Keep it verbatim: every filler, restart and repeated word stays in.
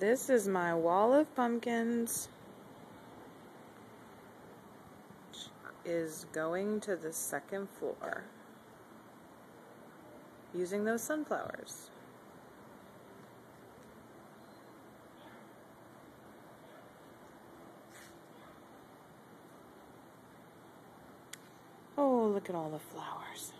This is my wall of pumpkins. Is going to the second floor using those sunflowers. Oh, look at all the flowers.